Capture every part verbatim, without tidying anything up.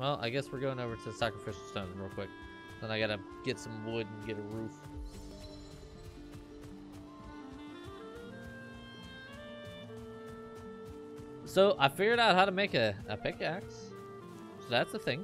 Well, I guess we're going over to the sacrificial stone real quick. Then I gotta get some wood and get a roof. So I figured out how to make a, a pickaxe. So that's a thing.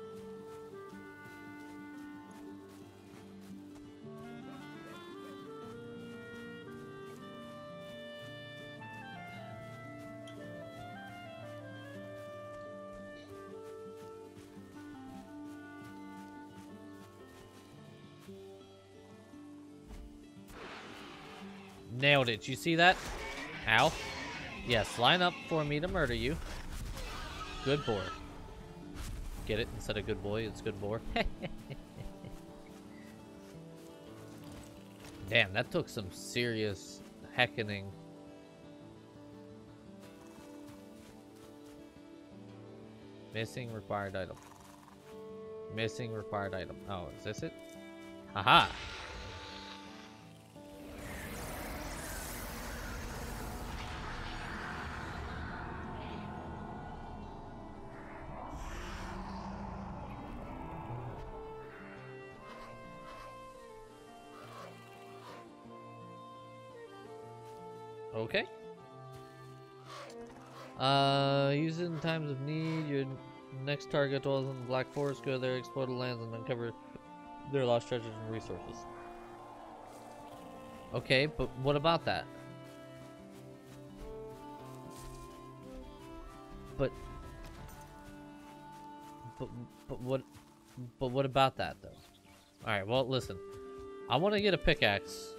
Nailed it. You see that? Ow. Yes, line up for me to murder you. Good boy. Get it? Instead of good boy, it's good boy. Damn, that took some serious heckening. Missing required item. Missing required item. Oh, is this it? Haha. Okay. Uh, use it in times of need. Your next target dwells in the Black Forest. Go there, explore the lands, and uncover their lost treasures and resources. Okay, but what about that? But, but, but what, but what about that though? All right. Well, listen. I want to get a pickaxe.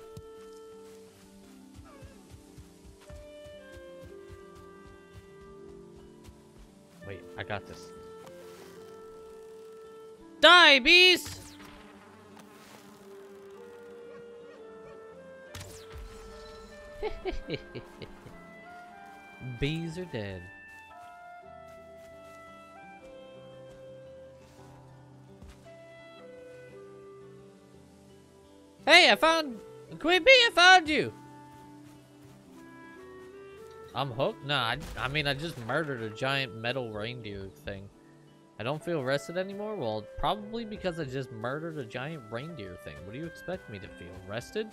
Wait, I got this. Die, beast! Bees are dead. Hey, I found... Queen Bee, I found you! I'm hooked. Nah, I, I mean, I just murdered a giant metal reindeer thing. I don't feel rested anymore. Well, probably because I just murdered a giant reindeer thing. What do you expect me to feel? Rested?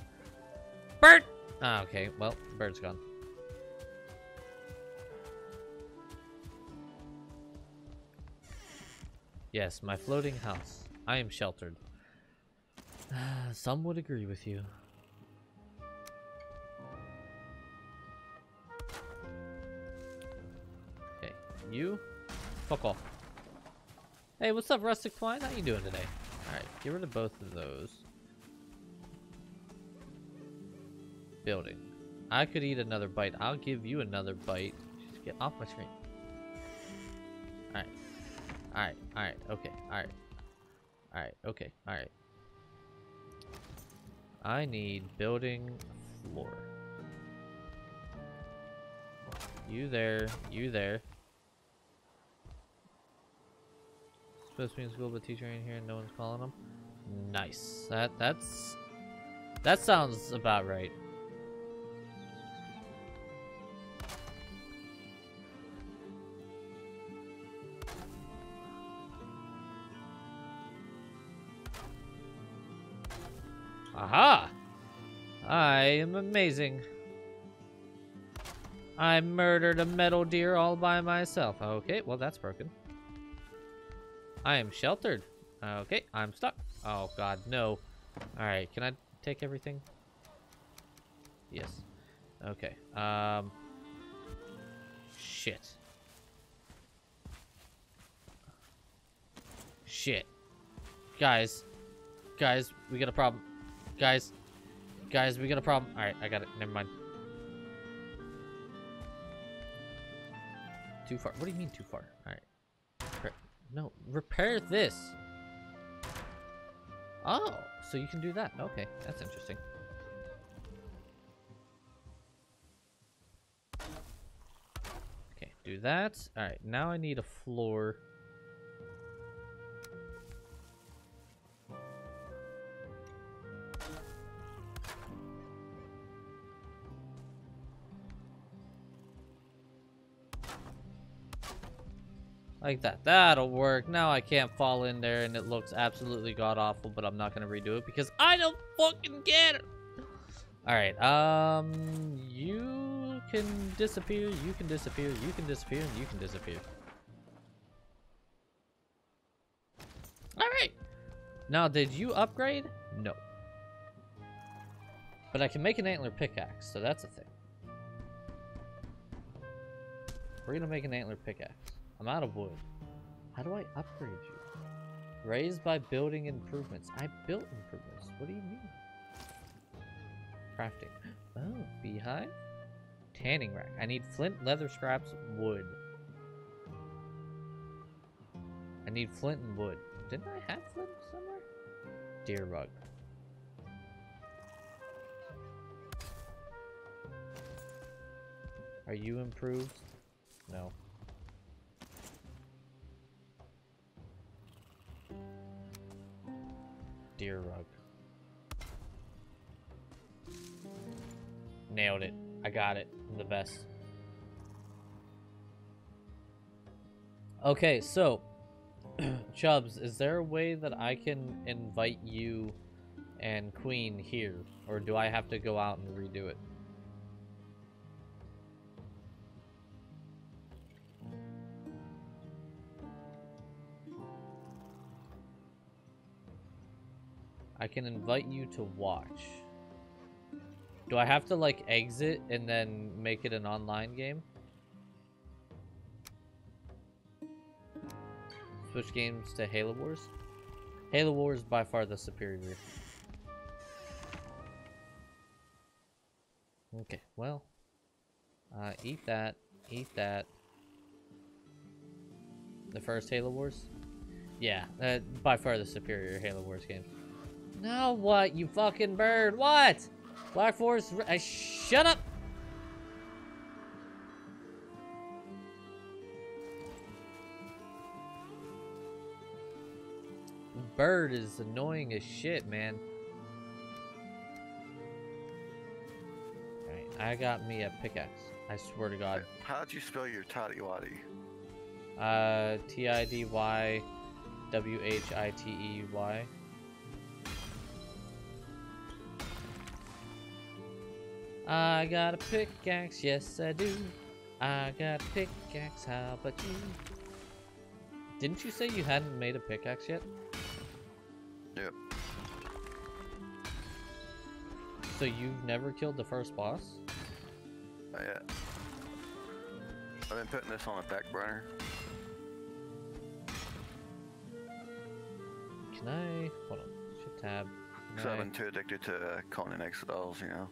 Bird! Ah, okay. Well, bird's gone. Yes, my floating house. I am sheltered. Some would agree with you. You? Fuck off. Hey, what's up, Rustic Twine? How you doing today? Alright, get rid of both of those. Building. I could eat another bite. I'll give you another bite. Just get off my screen. Alright. Alright, alright, okay, alright. Alright, okay, alright. I need building floor. You there, you there. Supposed to be in school, but teacher ain't here and no one's calling them. Nice. That that's that sounds about right. Aha! I am amazing. I murdered a metal deer all by myself. Okay, well that's broken. I am sheltered. Okay, I'm stuck. Oh, God, no. All right, can I take everything? Yes. Okay. Um. Shit. Shit. Guys. Guys, we got a problem. Guys. Guys, we got a problem. All right, I got it. Never mind. Too far. What do you mean too far? All right. No, repair this. Oh, so you can do that. Okay, that's interesting. Okay, do that. All right, now I need a floor. Like that. That'll work. Now I can't fall in there and it looks absolutely god-awful, but I'm not going to redo it because I don't fucking get it. Alright, um, you can disappear, you can disappear, you can disappear, and you can disappear. Alright. Now, did you upgrade? No. But I can make an antler pickaxe, so that's a thing. We're gonna make an antler pickaxe. I'm out of wood. How do I upgrade you? Raised by building improvements. I built improvements. What do you mean? Crafting. Oh, beehive? Tanning rack. I need flint, leather scraps, wood. I need flint and wood. Didn't I have flint somewhere? Deer rug. Are you improved? No. Deer rug. Nailed it. I got it. I'm the best. Okay, so Chubbs, is there a way that I can invite you and Queen here? Or do I have to go out and redo it? I can invite you to watch. Do I have to, like, exit and then make it an online game? Switch games to Halo Wars? Halo Wars is by far the superior. Okay, well. Uh, eat that. Eat that. The first Halo Wars? Yeah, uh, by far the superior Halo Wars game. Now what, you fucking bird? What? Black Forest, uh, shut up! Bird is annoying as shit, man. Alright, I got me a pickaxe. I swear to God. How'd you spell your Toddy-Waddy? Uh, T I D Y W H I T E Y. I got a pickaxe, yes I do. I got a pickaxe, how about you? Didn't you say you hadn't made a pickaxe yet? Yep. So you've never killed the first boss? Not yet. I've been putting this on the back burner. Can I... hold on, shift tab. Because I've been too addicted to uh, calling in exiles, you know.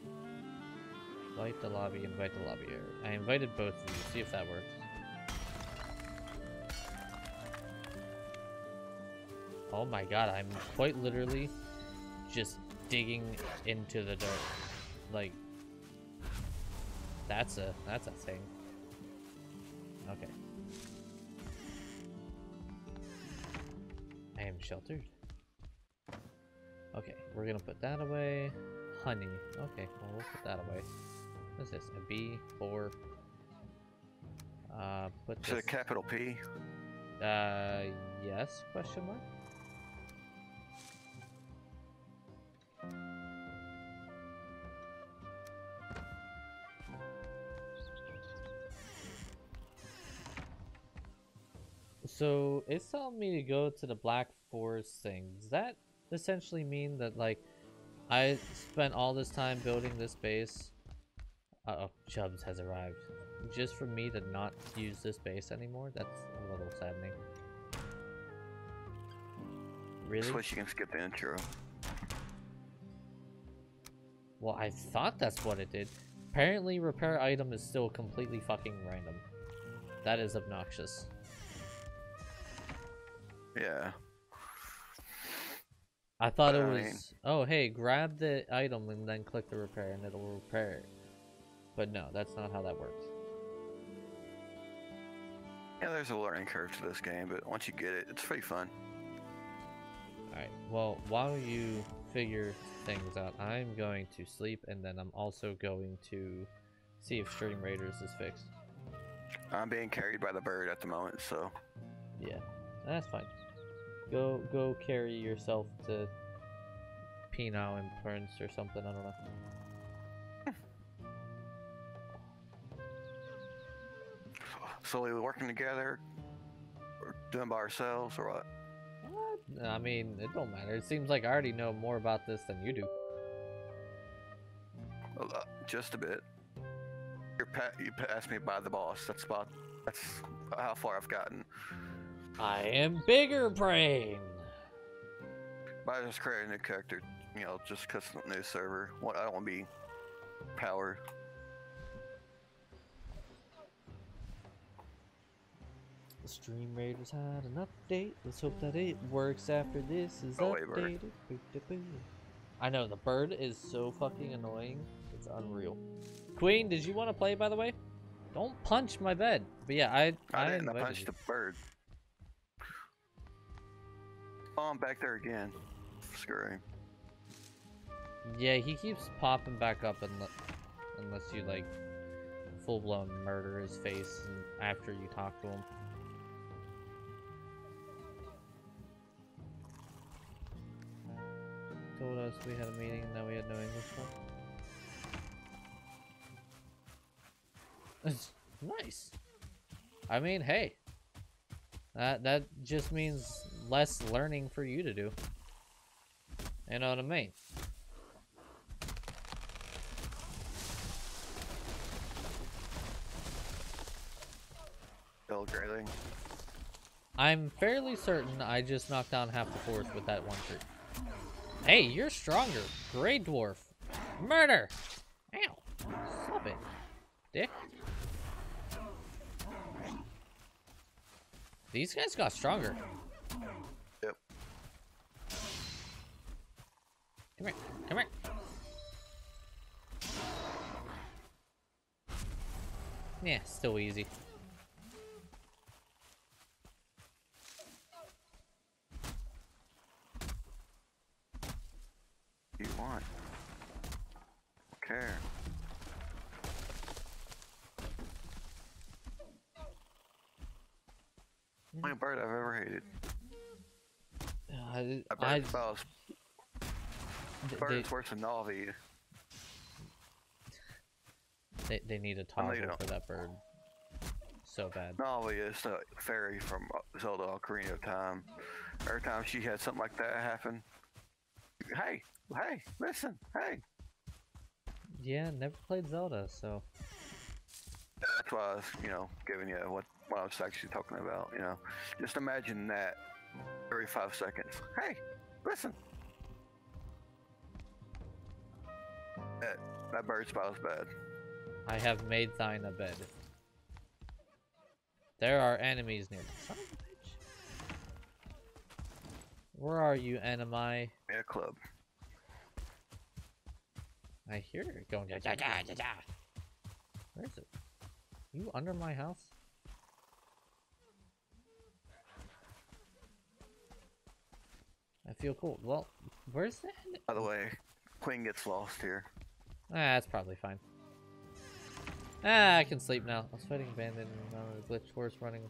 Invite the lobby, invite the lobby here. I invited both of you, see if that works. Oh my god, I'm quite literally just digging into the dirt. Like, that's a, that's a thing. Okay. I am sheltered. Okay, we're gonna put that away. Honey. Okay, well, we'll put that away. What's this? A B, four. Uh, put this. Is it a capital P? Uh, yes? Question mark. So it's telling me to go to the Black Forest thing. Does that essentially mean that, like, I spent all this time building this base? Uh oh, Chubbs has arrived. Just for me to not use this base anymore, that's a little saddening. Really? I wish you can skip the intro. Well, I thought that's what it did. Apparently, repair item is still completely fucking random. That is obnoxious. Yeah. I thought it was, oh, hey, grab the item and then click the repair and it'll repair it. But no, that's not how that works. Yeah, there's a learning curve to this game, but once you get it, it's pretty fun. Alright, well, while you figure things out, I'm going to sleep, and then I'm also going to see if Stream Raiders is fixed. I'm being carried by the bird at the moment, so... Yeah, that's fine. Go go carry yourself to Pinot and Prince or something, I don't know. So we were working together, or doing by ourselves, or what? What? I mean, it don't matter. It seems like I already know more about this than you do. Well, just a bit. You're pa you passed me by the boss. That's about. That's how far I've gotten. I am bigger brain. But I just created a new character, you know, just because of the new server. What I don't want to be powered. The Stream Raiders had an update. Let's hope that it works after this is oh, updated. Wait, bird. I know, the bird is so fucking annoying. It's unreal. Queen, did you want to play, by the way? Don't punch my bed. But yeah, I... I, I didn't punch you. The bird. Oh, I'm back there again. Scary. Yeah, he keeps popping back up unless, unless you, like, full-blown murder his face and after you talk to him. Told us we had a meeting and now we had no English one. Nice. I mean, hey, that that just means less learning for you to do. You know what I mean? Bill Grayling. I'm fairly certain I just knocked down half the force with that one tree. Hey, you're stronger. Grey Dwarf. Murder! Ow. Stop it, dick. These guys got stronger. Yep. Come here. Come here. Yeah, still easy. You want. Okay. Only bird I've ever hated. Uh, I, I, about I birds they, worse than Na'vi. They they need a toggle for that bird. So bad. Na'vi is the fairy from Zelda Ocarina of Time. Every time she had something like that happen. Hey, hey, listen, hey. Yeah, never played Zelda, so. That's why I was, you know, giving you what, what I was actually talking about, you know. Just imagine that every five seconds. Hey, listen. That, that bird spells bad. I have made thine a bed. There are enemies near. Son of a bitch. Where are you, enemy? Air club. I hear it going. Da, da, da, da, da. Where is it? You under my house? I feel cool. Well, where's that? By the way, Queen gets lost here. Ah, that's probably fine. Ah, I can sleep now. I was fighting a bandit and a glitch horse running,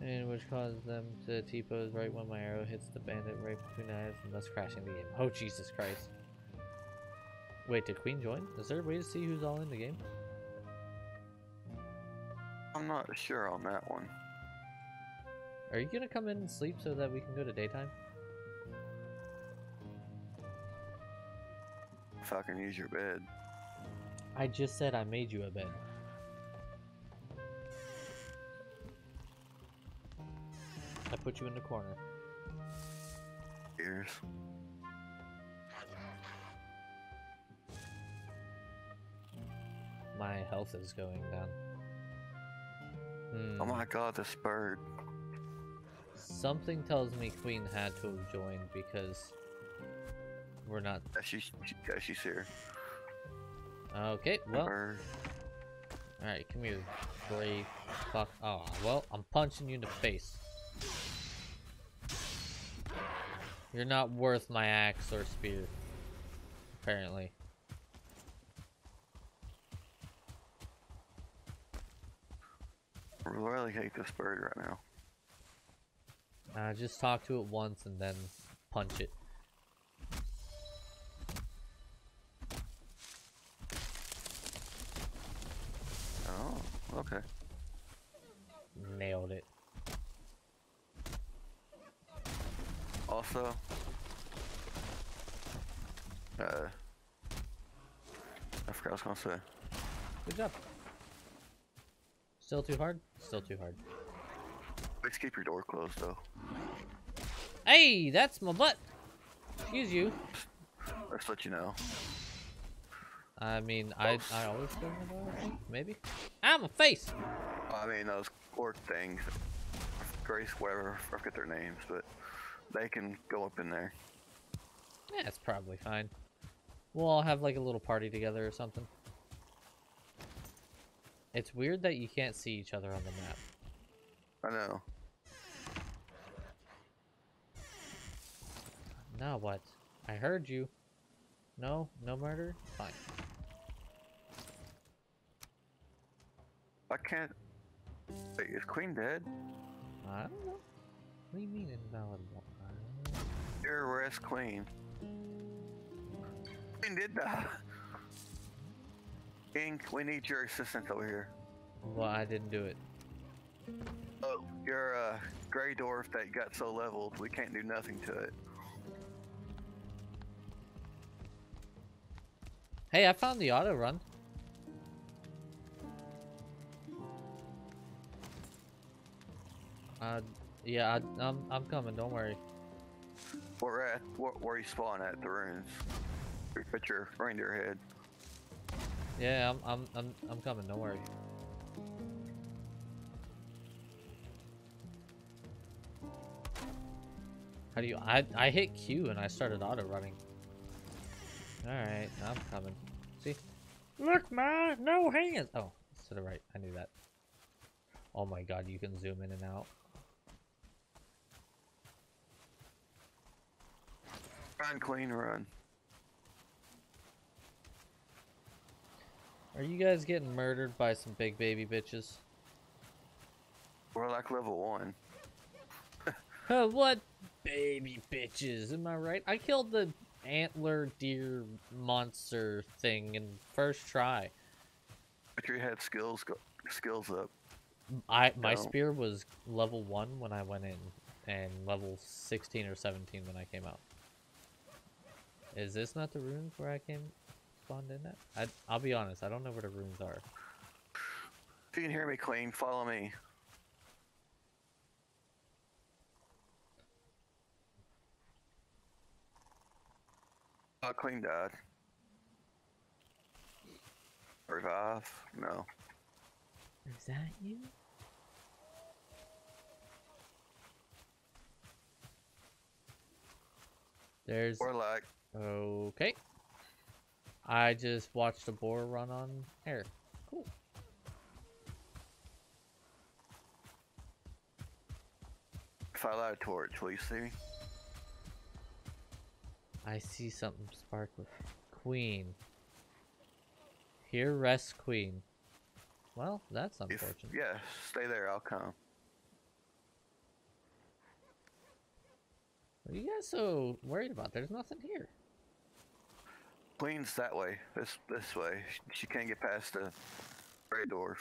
and which caused them to T-pose right when my arrow hits the bandit right between the eyes and thus crashing the game. Oh, Jesus Christ. Wait, did Queen join? Is there a way to see who's all in the game? I'm not sure on that one. Are you going to come in and sleep so that we can go to daytime? If I can use your bed. I just said I made you a bed. I put you in the corner. Ears. My health is going down. Hmm. Oh my god, this bird. Something tells me Queen had to have joined because we're not. Yeah, she's, yeah, she's here. Okay, well. Alright, come here, brave fuck. Oh, well, I'm punching you in the face. You're not worth my axe or spear, apparently. I really hate this bird right now. Uh, just talk to it once and then punch it. Oh, okay. Nailed it. Also, uh, I forgot what I was gonna say. Good job. Still too hard? Still too hard. Please keep your door closed, though. Hey, that's my butt. Excuse you. Let's let you know. I mean, I I always go my door. Maybe. Ah, my face. I mean, those orc things, Grace, whatever, I forget their names, but they can go up in there. Yeah, it's probably fine. We'll all have like a little party together or something. It's weird that you can't see each other on the map. I know. Now what? I heard you. No? No murder? Fine. I can't... Wait, is Queen dead? I don't know. What do you mean invalid one? Here, where's Queen? Queen did die. King, we need your assistance over here. Well, I didn't do it. Oh, your uh, gray dwarf that got so leveled, we can't do nothing to it. Hey, I found the auto run. Uh, yeah, I, I'm I'm coming. Don't worry. Where at? Where, where you spawn at? The ruins. Put your reindeer head. Yeah, I'm I'm I'm I'm coming. Don't worry. How do you? I I hit Q and I started auto running. Alright, I'm coming. See? Look, ma! No hands! Oh, it's to the right. I knew that. Oh my god, you can zoom in and out. Run, Queen, run. Are you guys getting murdered by some big baby bitches? We're like level one. Huh, what baby bitches? Am I right? I killed the... antler deer monster thing in first try. But you had skills go, skills up. I my no. spear was level one when I went in, and level sixteen or seventeen when I came out. Is this not the ruins where I came spawned in at? I I'll be honest, I don't know where the ruins are. If you can hear me, Queen, follow me. Uh, Queen died. Revive? No. Is that you? There's... Warlock. Okay. I just watched a boar run on air. Cool. If I light a torch, will you see me? I see something sparkly. Queen. Here rests Queen. Well, that's unfortunate. If, yeah, stay there. I'll come. What are you guys so worried about? There's nothing here. Queen's that way. This this way. She, she can't get past the gray dwarf.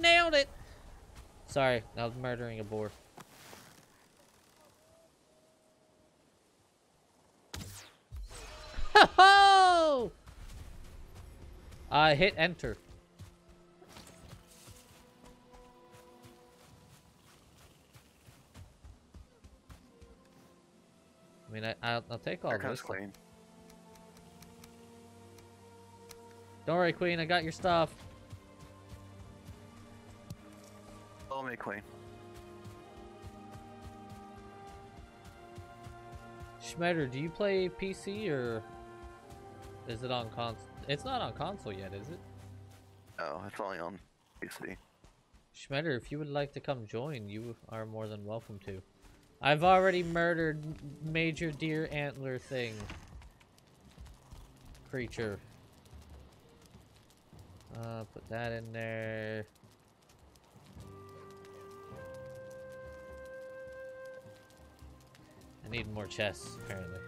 Nailed it. Sorry, I was murdering a boar. Ho ho! I hit enter. I mean, I, I'll, I'll take all this. Queen. Don't worry, Queen, I got your stuff. Follow me, Queen. Schmetter, do you play P C or is it on console? It's not on console yet, is it? No, it's only on P C. Schmetter, if you would like to come join, you are more than welcome to. I've already murdered Major Deer Antler thing. Creature. Uh, put that in there. I need more chests, apparently.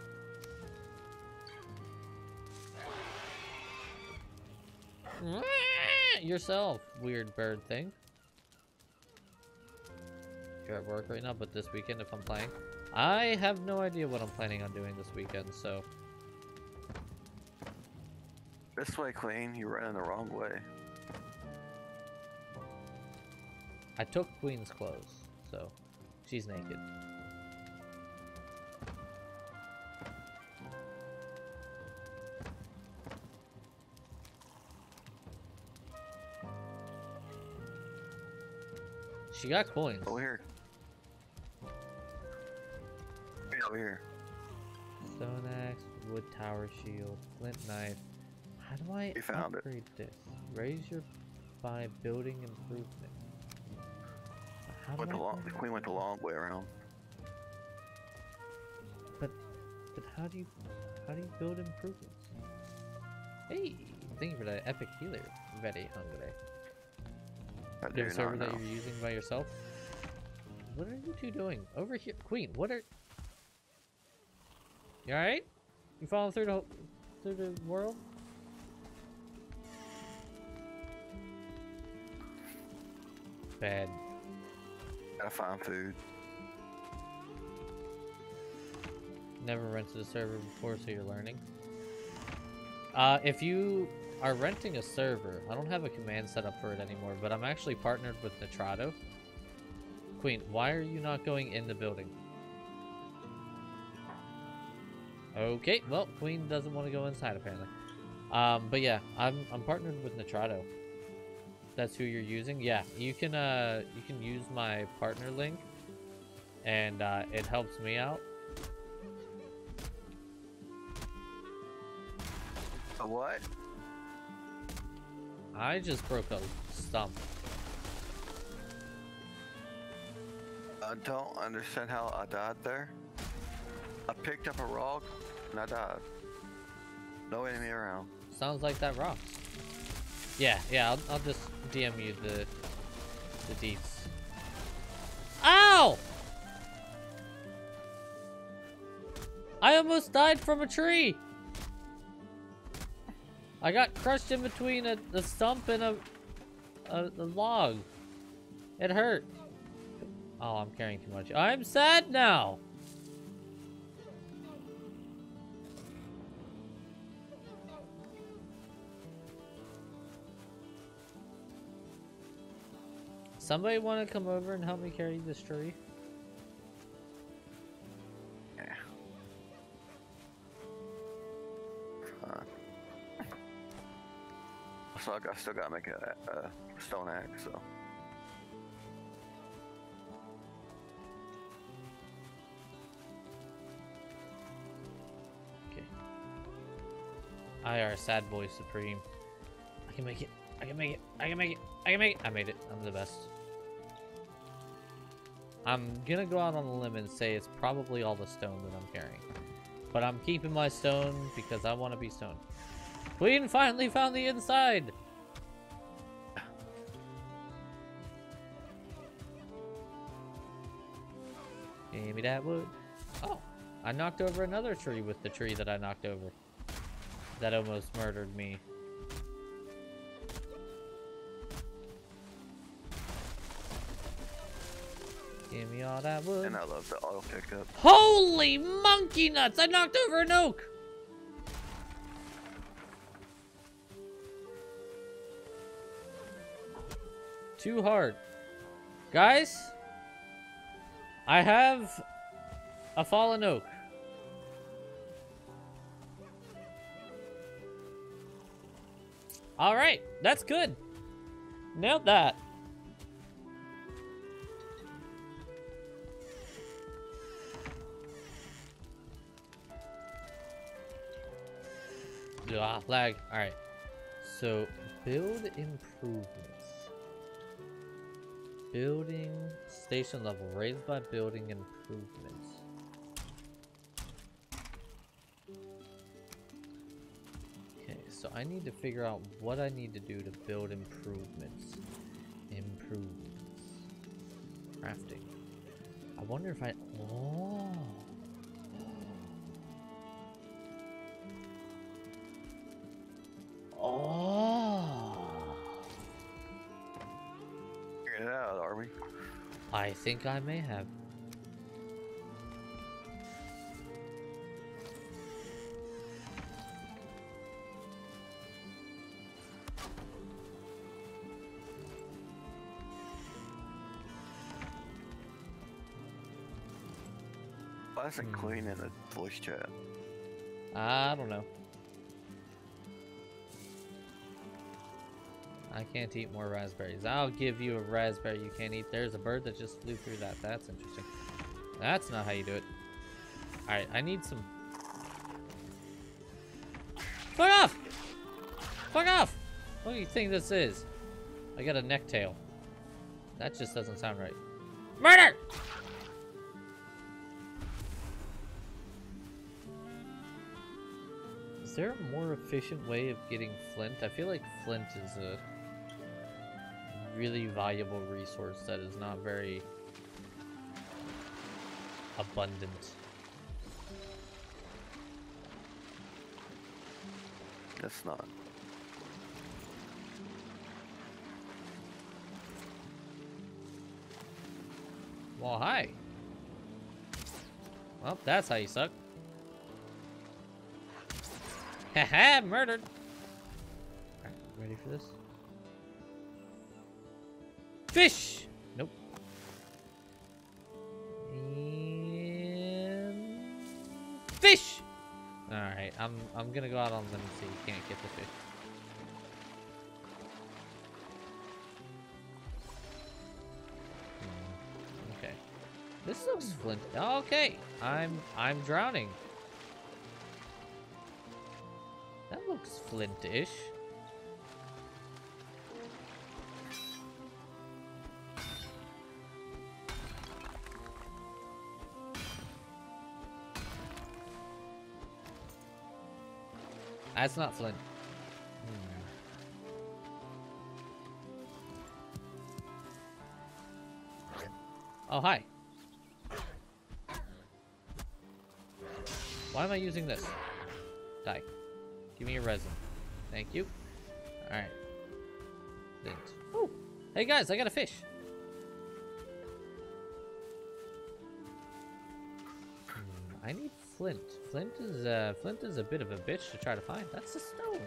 Yourself, weird bird thing. You're at work right now, but this weekend if I'm playing. I have no idea what I'm planning on doing this weekend, so. This way, Queen. You ran the wrong way. I took Queen's clothes, so she's naked. She got coins. Over here. Right over here. Stone axe, wood tower shield, flint knife. How do I found upgrade it. this? Raise your by building improvement. How went do the I long, the queen went the long way around. But, but how do you, how do you build improvements? Hey, thank you for that epic healer. Very hungry. The server that you're using by yourself? What are you two doing? Over here. Queen, what are... You alright? You following through the, through the world? Bad. Gotta find food. Never rented a server before, so you're learning. Uh, if you... are renting a server. I don't have a command set up for it anymore, but I'm actually partnered with Nitrado. Queen, why are you not going in the building? Okay, well, Queen doesn't want to go inside apparently. Um, but yeah, I'm I'm partnered with Nitrado. That's who you're using. Yeah, you can uh you can use my partner link, and uh, it helps me out. A what? I just broke a stump. I don't understand how I died there. I picked up a rock and I died. No enemy around. Sounds like that rock. Yeah, yeah, I'll, I'll just D M you the, the deets. Ow! I almost died from a tree! I got crushed in between a, a stump and a, a, a log. It hurt. Oh, I'm carrying too much. I'm sad now. Somebody want to come over and help me carry this tree? So I still gotta make a, a stone axe, so. Okay. I are sad boy supreme. I can make it. I can make it. I can make it. I can make it. I made it. I'm the best. I'm gonna go out on a limb and say it's probably all the stone that I'm carrying. But I'm keeping my stone because I want to be stoned. Queen finally found the inside! Give me that wood. Oh, I knocked over another tree with the tree that I knocked over. That almost murdered me. Give me all that wood. And I love the auto pickup. Holy monkey nuts! I knocked over an oak! Too hard. Guys, I have a fallen oak. All right, that's good. Nailed that. Ah, lag. All right. So build improvements. Building station level raised by building improvements. Okay, so I need to figure out what I need to do to build improvements. Improvements. Crafting. I wonder if I... Oh. Oh. Figured it out, are we? I think I may have. That's a queen in the voice chat. I don't know. I can't eat more raspberries. I'll give you a raspberry you can't eat. There's a bird that just flew through that. That's interesting. That's not how you do it. Alright, I need some... Fuck off! Fuck off! What do you think this is? I got a neck tail. That just doesn't sound right. Murder! Is there a more efficient way of getting flint? I feel like flint is a really valuable resource that is not very abundant. That's not. Well, hi. Well, that's how you suck. Haha, murdered! Alright, ready for this? Fish! Nope. And... Fish! Alright, I'm I'm gonna go out on them so you can't get the fish. Hmm. Okay. This looks flint. Okay, I'm I'm drowning. Flintish. That's not flint. Hmm. Oh, hi. Why am I using this? Die. Give me your resin. Thank you. Alright. Oh! Hey guys, I got a fish! Hmm, I need flint. Flint is, uh, flint is a bit of a bitch to try to find. That's a stone!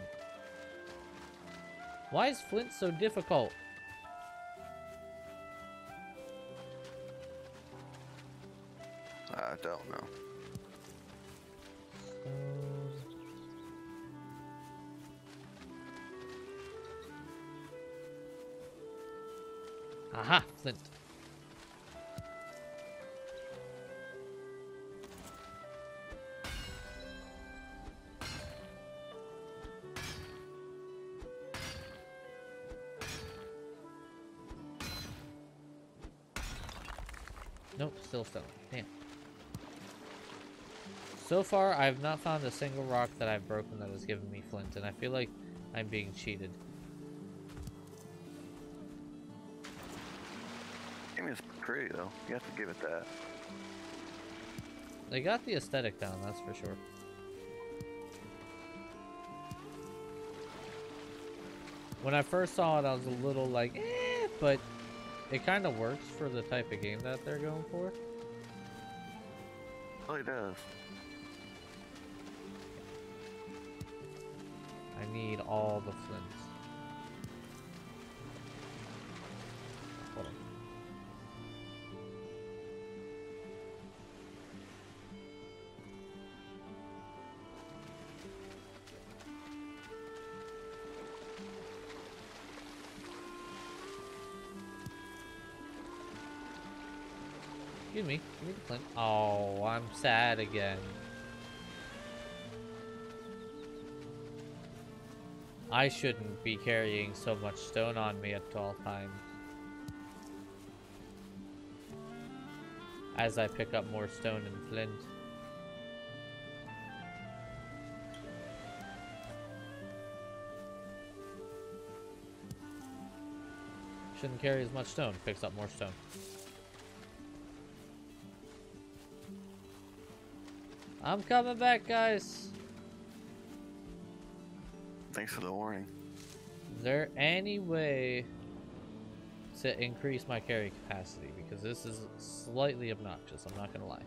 Why is flint so difficult? I don't know. Aha, flint. Nope, still stone. Damn. So far, I have not found a single rock that I've broken that has given me flint, and I feel like I'm being cheated. Pretty though, you have to give it that. They got the aesthetic down, that's for sure. When I first saw it, I was a little like, eh, but it kind of works for the type of game that they're going for. Oh, it does. I need all the flints. Excuse me, give me the flint. Oh, I'm sad again. I shouldn't be carrying so much stone on me at all times. As I pick up more stone and flint. didn't carry as much stone. Picks up more stone. I'm coming back, guys. Thanks for the warning. Is there any way to increase my carry capacity? Because this is slightly obnoxious, I'm not gonna lie.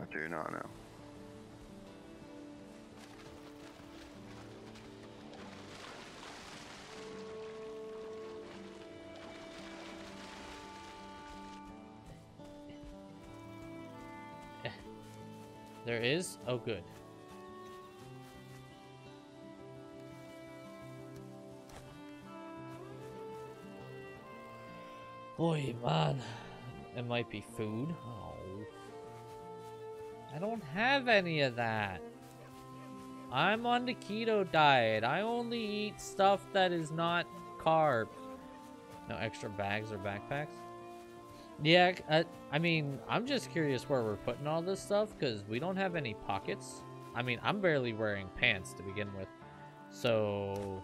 I do not know. There is? Oh, good. Boy, man. It might be food. Oh. I don't have any of that. I'm on the keto diet. I only eat stuff that is not carb. No extra bags or backpacks? Yeah, I, I mean, I'm just curious where we're putting all this stuff, because we don't have any pockets. I mean, I'm barely wearing pants to begin with. So...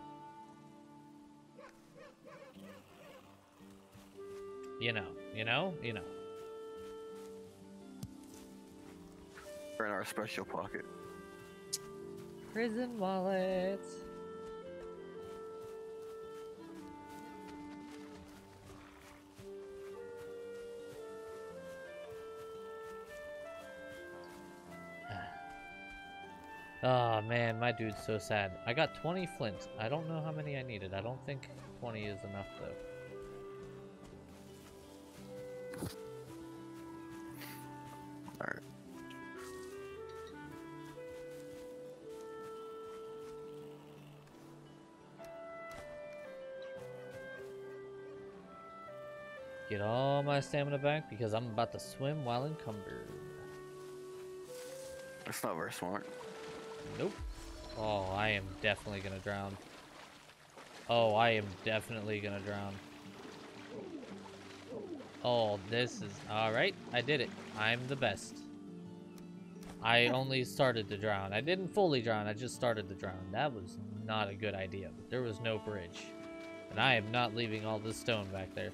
You know, you know, you know. We're in our special pocket. Prison wallet. Oh man, my dude's so sad. I got twenty flint. I don't know how many I needed. I don't think twenty is enough though. Alright. Get all my stamina back because I'm about to swim while encumbered. That's not very smart. Nope. Oh, I am definitely gonna drown. Oh, I am definitely gonna drown. Oh, this is... Alright, I did it. I'm the best. I only started to drown. I didn't fully drown, I just started to drown. That was not a good idea. There was no bridge. And I am not leaving all this stone back there.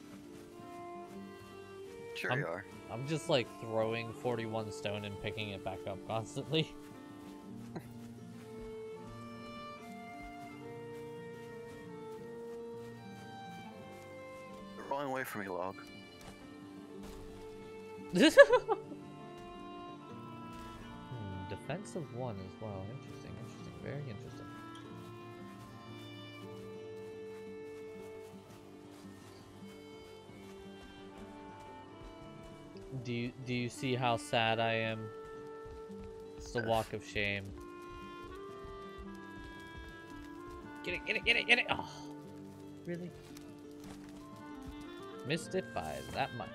Sure I'm, you are. I'm just like throwing forty-one stone and picking it back up constantly. They're rolling away from me, log. hmm, defense of one as well. Interesting, interesting, very interesting. Do you do you see how sad I am? It's the walk of shame. Get it, get it, get it, get it! Oh, really? Missed it by that much.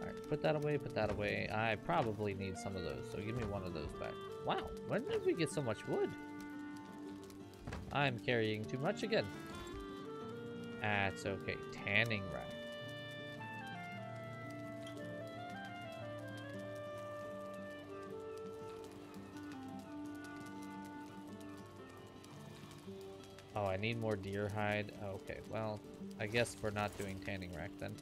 Alright, put that away, put that away. I probably need some of those, so give me one of those back. Wow, when did we get so much wood? I'm carrying too much again. That's okay. Tanning rack. Oh, I need more deer hide. Okay, well, I guess we're not doing tanning rack then.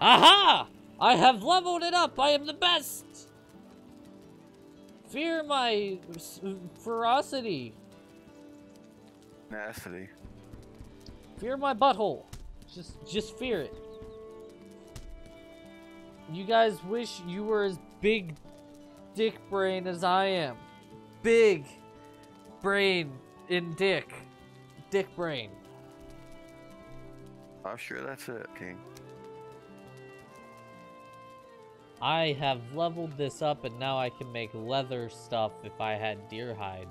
Aha! I have leveled it up! I am the best! Fear my... ferocity. Tenacity. Fear my butthole. Just, just fear it. You guys wish you were as big dick brain as I am. Big brain in dick. Dick brain. I'm sure that's it, King. I have leveled this up and now I can make leather stuff if I had deer hide.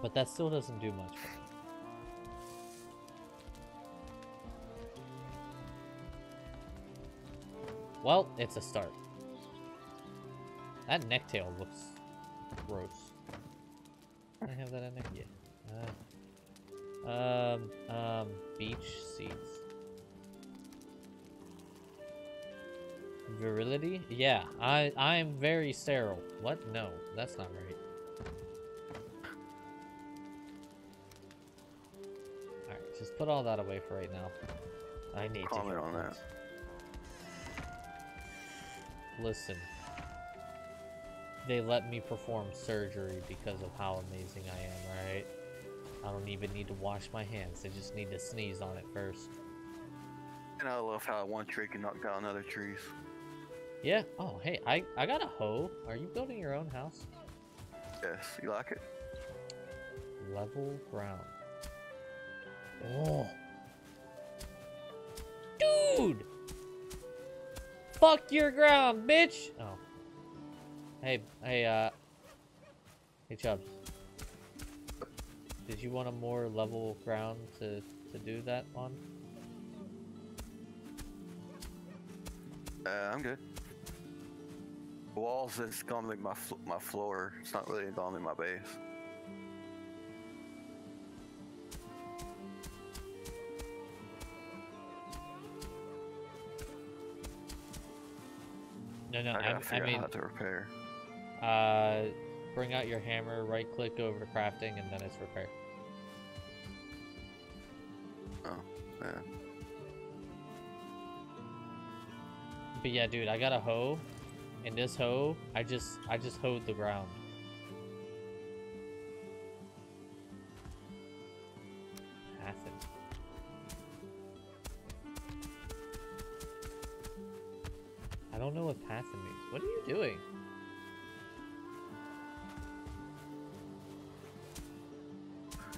But that still doesn't do much for me. Well, it's a start. That necktail looks gross. Can I have that in there? Yeah. Uh, Um, um, beach seats. Virility? Yeah, I, I'm very sterile. What? No, that's not right. Alright, just put all that away for right now. I need to comment on that. Listen. They let me perform surgery because of how amazing I am, right? I don't even need to wash my hands. I just need to sneeze on it first. And I love how one tree can knock down other trees. Yeah. Oh, hey, I, I got a hoe. Are you building your own house? Yes. You like it? Level ground. Oh. Dude! Fuck your ground, bitch! Oh. Hey, hey, uh... Hey, Chubbs. Did you want a more level ground to, to do that on? Uh, I'm good. Walls is gonna make my, fl my floor. It's not really gonna make my base. No, no, I, gotta I, figure I mean... I have to repair. Uh, bring out your hammer, right-click over to crafting, and then it's repair. Oh, yeah. But yeah, dude, I got a hoe, and this hoe, I just, I just hoed the ground. Nothing. I don't know what passing means. What are you doing?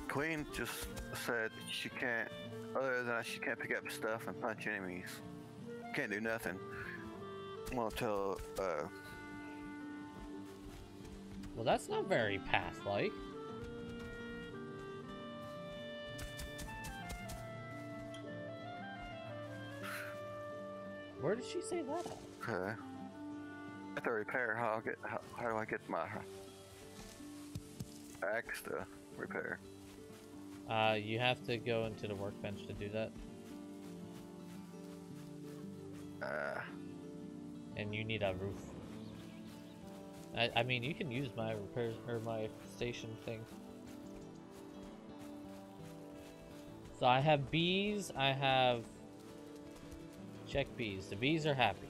Queen just said she can't, other than she can't pick up stuff and punch enemies. Can't do nothing. I'm gonna tell, uh... Well, that's not very path-like. Where did she say that at? Okay. I have to repair. How, I'll get, how, how do I get my axe to repair? Uh, you have to go into the workbench to do that. Uh... And you need a roof. I, I mean, you can use my repairs or my station thing. So I have bees. I have check bees. The bees are happy.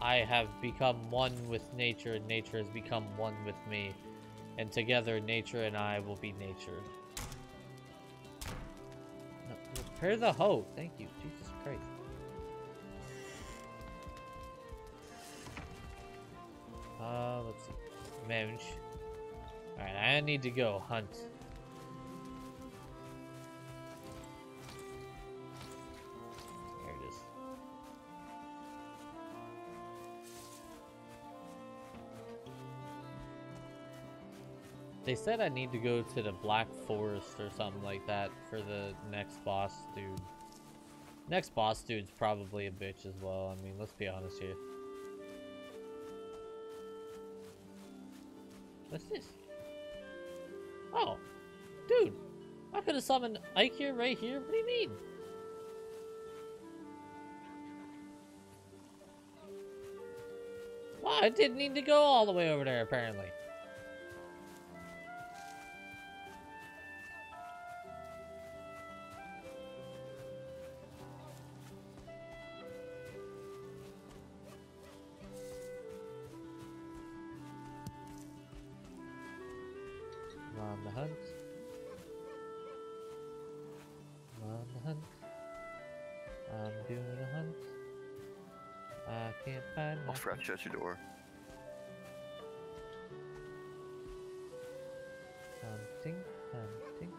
I have become one with nature, and nature has become one with me, and together nature and I will be nature. Repair the hoe. Thank you. Jesus Christ. Uh, let's see. Menge. Alright, I need to go hunt. There it is. They said I need to go to the Black Forest or something like that for the next boss dude. Next boss dude's probably a bitch as well. I mean, let's be honest here. What's this? Oh, dude, I could have summoned Ike here, right here. What do you mean? Wow, I didn't need to go all the way over there apparently. Shut your door. Hunting, hunting.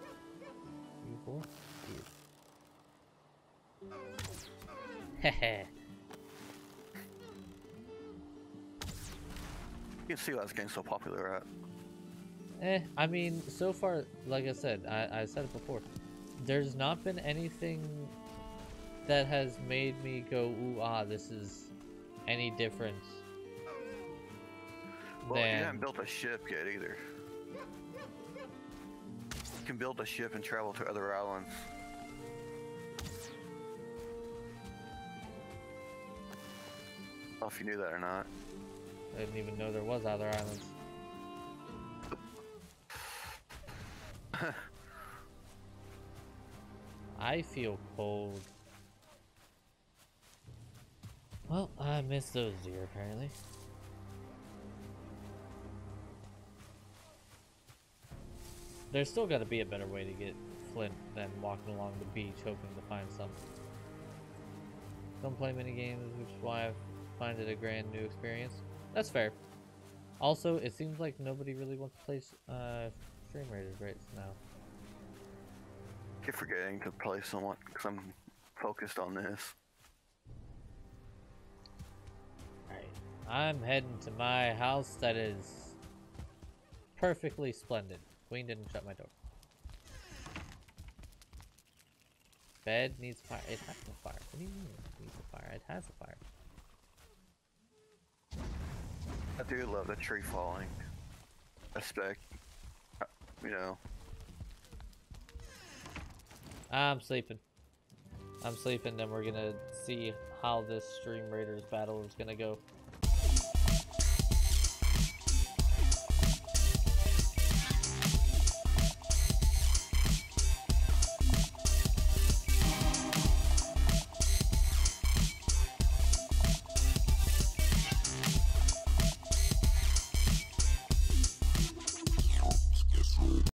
Evil. Hehe. You can see why this game's so popular, right? Eh, I mean, so far, like I said, I, I said it before. There's not been anything that has made me go, ooh, ah, this is any difference. Well, than... you haven't built a ship yet either. You can build a ship and travel to other islands. if you knew that or not. I didn't even know there was other islands. I feel cold. Well, I miss those deer, apparently. There's still gotta be a better way to get flint than walking along the beach hoping to find some. Don't play many games, which is why I find it a grand new experience. That's fair. Also, it seems like nobody really wants to play uh, Stream Raiders right now. I keep forgetting to play somewhat because I'm focused on this. Alright, I'm heading to my house that is perfectly splendid. Queen didn't shut my door. Bed needs fire. It has no fire. What do you mean it needs a fire? It has a fire. I do love the tree falling aspect, you know. I'm sleeping. I'm sleeping, and we're gonna see how this Stream Raiders battle is gonna go.